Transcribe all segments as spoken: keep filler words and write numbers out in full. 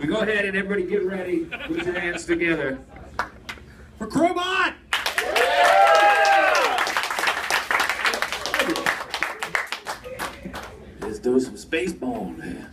We go ahead and everybody get ready. Put your hands together for Crobot! Let's do some space bone here.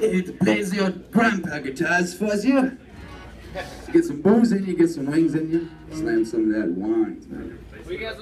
It plays your Grandpasguitars for you. You get some booze in you, get some wings in you, slam some of that wine.